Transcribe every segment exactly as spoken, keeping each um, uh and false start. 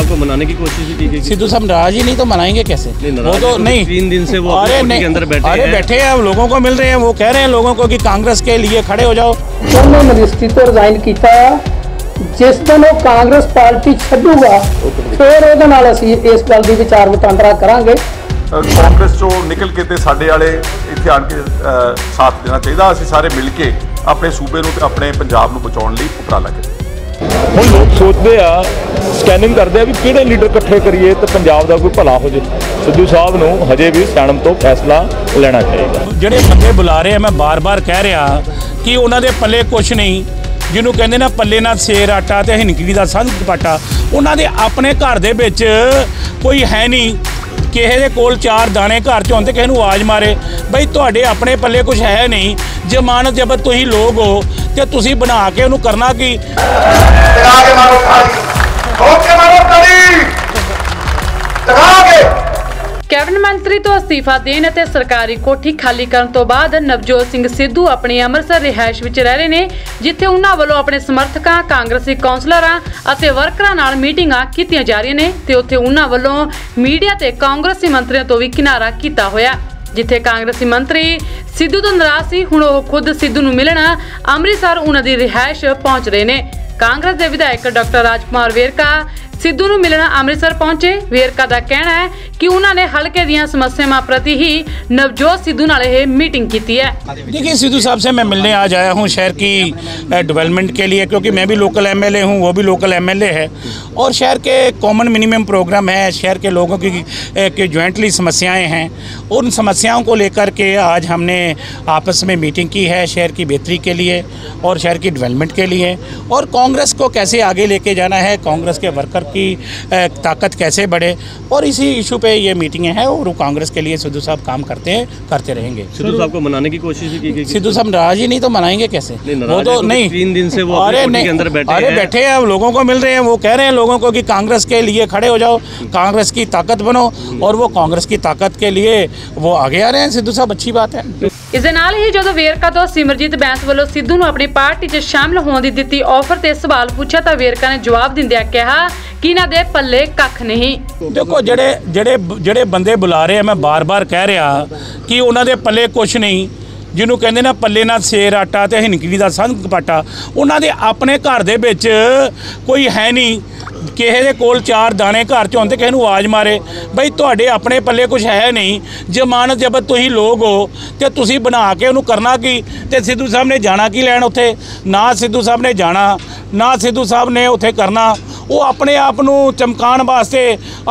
साहब को मनाने की कोशिश की गई। सिद्धू साहब नाराज ही नहीं तो मनाएंगे कैसे? वो तो नहीं, तीन दिन से वो अपने के अंदर बैठे हैं, बैठे हैं, लोगों को मिल रहे हैं, वो कह रहे हैं लोगों को कि कांग्रेस के लिए खड़े हो जाओ। उन्होंने मिनिस्टर तो रिजाइन किया, जिस दिन वो कांग्रेस पार्टी छड्डूगा फिर ਉਹਦੇ ਨਾਲ ਅਸੀਂ इस गल ਦੀ ਵਿਚਾਰ ਵਟਾਂਦਰਾ ਕਰਾਂਗੇ। कांग्रेस चो निकल के साडे वाले इत्थे आण के साथ देना चाहिए, असीं सारे मिल के अपने सूबे नूं अपने पंजाब नूं बचाउण लई उपराला करीए। हुण लोग सोचदे आ, स्कैनिंग करदे आ वी किहड़े लीडर इकट्ठे करीए ते पंजाब दा कोई भला हो जे। सिद्धू साहब नूं हजे भी सियाणप तो फैसला लेना चाहिए। जिहड़े बंदे बुला रहे आ, मैं बार बार कह रहा कि उन्हां दे पल्ले कुछ नहीं, जिन्हों कहते ना पल्ले ना शेर आटा तो हिनकड़ी का संघ कपाटा। उन्होंने अपने घर दे विच कोई है नहीं, किसी के कोल चार दाने घर च होते किसी आवाज़ मारे बई तुहाडे अपने पल्ले कुछ है नहीं, जमानत जबत तुसीं लोग हो तो तुसीं बना के उन्होंने करना की। कैबिनेट मंत्री तो अस्तीफा देने ते सरकारी कोठी खाली करने तो बाद नवजोत सिंह सिद्धू अपने अमृतसर रिहायश विच रह रहे ने, जिथे उन्हां वल्लों अपने समर्थकां, कांग्रेसी कौंसलरां अते वर्करां नाल मीटिंगां कीतियां जा रहियां ने ते उत्थे उन्हां वल्लों मीडिया ते कांग्रेसी मंत्रियों तो भी किनारा कीता होया। जिथे कांग्रेसी मंत्री सिद्धू तो नाराज़ सी, हुण ओह खुद सिद्धू नूं मिलण अमृतसर उन्हां दी रिहायश पहुंच रहे ने। कांग्रेस के विधायक डॉक्टर राज कुमार वेरका सिद्धू नूं मिलण अमृतसर पहुंचे। वेरका का कहना है कि उन्होंने हल्के दी समस्याओं प्रति ही नवजोत सिद्धू नाल यह मीटिंग की है। देखिए, सिद्धू साहब से मैं मिलने आज आया हूं शहर की डेवलपमेंट के लिए, क्योंकि मैं भी लोकल एमएलए हूं, वो भी लोकल एमएलए है और शहर के कॉमन मिनिमम प्रोग्राम है, शहर के लोगों की जॉइंटली समस्याएँ हैं, उन समस्याओं को लेकर के आज हमने आपस में मीटिंग की है शहर की बेहतरी के लिए और शहर की डेवलपमेंट के लिए, और कांग्रेस को कैसे आगे लेके जाना है, कांग्रेस के वर्कर की ताकत कैसे बढ़े, और इसी इशू पे ये मीटिंगें हैं और कांग्रेस के लिए सिद्धू साहब काम करते हैं, करते रहेंगे। सिद्धू साहब को मनाने की कोशिश की गई। सिद्धू साहब नाराज ही नहीं तो मनाएंगे कैसे? वो तो नहीं, तीन दिन से वो अपने के अंदर बैठे हैं, बैठे हैं, लोगों को मिल रहे हैं, वो कह रहे हैं लोगों को कि कांग्रेस के लिए खड़े हो जाओ, कांग्रेस की ताकत बनो, और वो कांग्रेस की ताकत के लिए वो आगे आ रहे हैं सिद्धू साहब, अच्छी बात है। इस ही जो वेरका तो सिमरजीत बैंस वालों सिद्धू ने अपनी पार्टी च शामिल होने की दी ऑफर ते सवाल पूछा तो वेरका ने जवाब दिंदिया कहा कि इन्हां दे पल्ले कख नहीं। देखो, जड़े जड़े जड़े बंदे बुला रहे हैं, मैं बार बार कह रहा कि उन्हां दे पल्ले कुछ नहीं, जिन्हों कहते ना पल्ले ना शेर आटा तो हिनकड़ी का संघ कपाटा। उन्होंने अपने घर दे विच कोई है नहीं, किसी के कोल चार दाने घर च होते किसी आवाज़ मारे बई तुहाडे अपने पल्ले कुछ है नहीं, जमानत जबत तुसीं लोग हो तो तुसीं बना के उन्होंने करना की। तो सिद्धू साहब ने जाना की लैन उत्थे, ना सिद्धू साहब ने जाना ना सिद्धू साहब ने उत्थे करना। वो अपने आप को चमकाने वास्ते,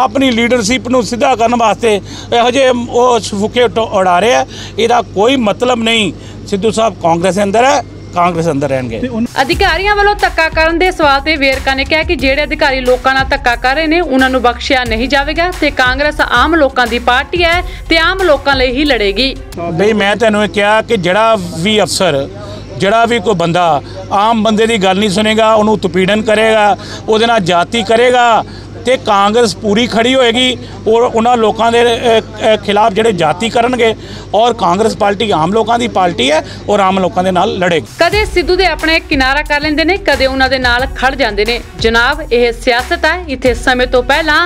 अपनी लीडरशिप को सीधा करने वास्ते यह जे वो फुके उड़ा रहे हैं, इसका कोई मतलब नहीं। सिद्धू साहब कांग्रेस अंदर है, कांग्रेस अंदर रहेंगे। अधिकारियों वालों धक्का करने के सवाल पर वेरका ने कहा कि जेड़े अधिकारी लोगों नाल धक्का कर रहे हैं उन्होंने बख्शिया नहीं जाएगा ते कांग्रेस आम लोगों की पार्टी है ते आम लोगों लई ही लड़ेगी। भाई मैं तैनूं कहा कि जिहड़ा भी अफसर, जड़ा भी कोई बंदा आम बंदे की गल नहीं सुनेगा, उन्हों उत्पीड़न करेगा, उहदे नाल जाती करेगा तो कांग्रेस पूरी खड़ी होएगी और उन्होंने लोगों के खिलाफ जोड़े जाती करनगे। और कांग्रेस पार्टी आम लोगों की पार्टी है और आम लोगों के नाल लड़ेगी। कदे सिद्धू दे अपने किनारा कर लेंदे ने, कदे उन्होंने नाल खड़ जाते हैं। जनाब, यह सियासत है, इत्थे समय तो पहला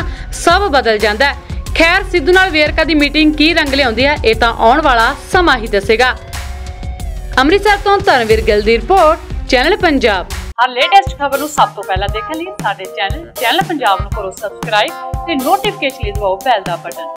सब बदल जाता है। खैर, सिद्धू नाल वेरका की मीटिंग की रंग लियाउंदी है ये तां आउण वाला समा ही दसेगा। अमृतसर तो धर्मवीर गिल दी रिपोर्ट, चैनल पंजाब। हर लेटेस्ट खबर नूं सब तो पहला देखने लिए साडे चैनल चैनल पंजाब नूं करो सब्सक्राइब ते नोटिफिकेशन लिए दबाओ बैल दा बटन।